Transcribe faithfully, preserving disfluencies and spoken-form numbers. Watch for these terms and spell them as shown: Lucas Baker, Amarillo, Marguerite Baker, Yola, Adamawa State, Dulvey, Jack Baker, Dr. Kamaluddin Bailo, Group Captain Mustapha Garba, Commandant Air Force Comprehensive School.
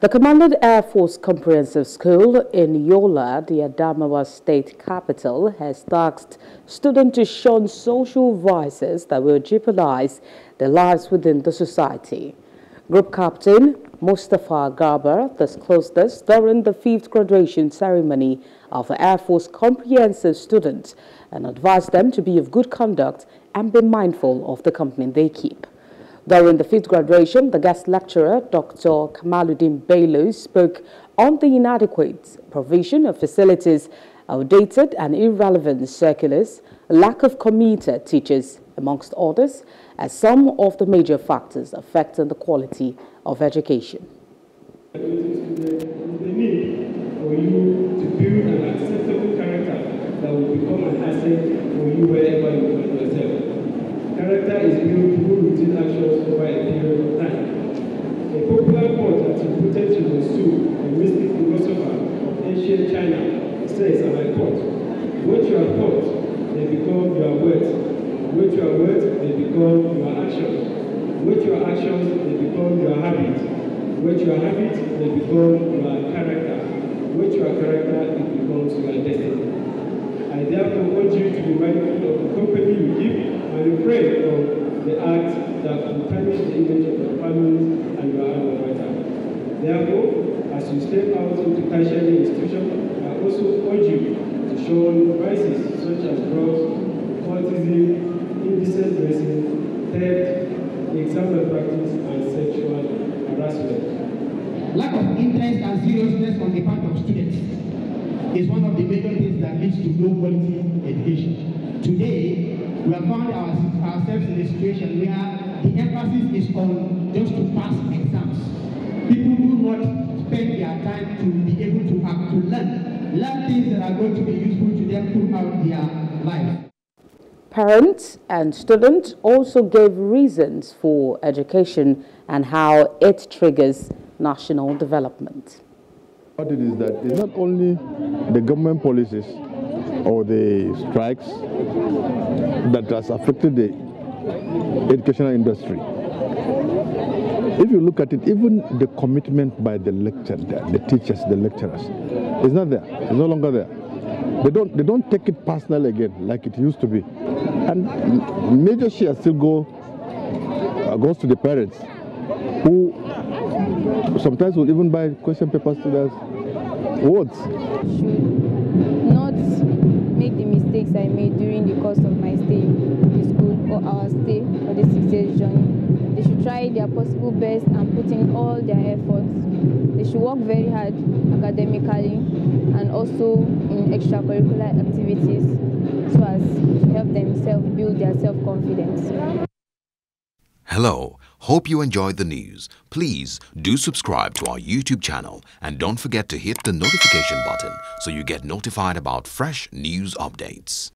The Commandant Air Force Comprehensive School in Yola, the Adamawa State capital, has tasked students to shun social vices that will jeopardize their lives within the society. Group Captain Mustapha Garba disclosed this during the fifth graduation ceremony of the Air Force Comprehensive students and advised them to be of good conduct and be mindful of the company they keep. During the fifth graduation, the guest lecturer, Doctor Kamaluddin Bailo, spoke on the inadequate provision of facilities, outdated and irrelevant circulars, lack of committed teachers, amongst others, as some of the major factors affecting the quality of education. It is the need for you to build an acceptable character that will become an asset for you wherever you find yourself. Character is built through routine actions over a period of time. A popular quote attributed to the Su, a mystic philosopher of ancient China, says, and I quote, "What you are taught, they become your words. What you are words, they become your actions. What your actions, they become your habits. What your habits, they become your character. What your character, it becomes your destiny." I therefore want you to be mindful of the company you give, and refrain from the acts that will tarnish the image of your families and your alma mater. Therefore, as you step out into tertiary institutions, I also urge you to shun vices such as drugs, cultism, indecent dressing, theft, example practice, and sexual harassment. Lack of interest and seriousness on the part of students is one of the major things that leads to low quality education. Today, we have found our, ourselves in a situation where the emphasis is on just to pass exams. People do not spend their time to be able to, have to learn, learn things that are going to be useful to them throughout their life. Parents and students also gave reasons for education and how it triggers national development. What it is that it's not only the government policies or the strikes that has affected the educational industry. If you look at it, even the commitment by the lecturer, the teachers, the lecturers, is not there. It's no longer there. They don't, they don't take it personal again like it used to be. And major share still go, uh, goes to the parents, who sometimes will even buy question papers to their wards. Make the mistakes I made during the course of my stay in school or our stay for the six years journey. They should try their possible best and put in all their efforts. They should work very hard academically and also in extracurricular activities so as to help themselves build their self-confidence. Hello, hope you enjoyed the news. Please do subscribe to our YouTube channel and don't forget to hit the notification button so you get notified about fresh news updates.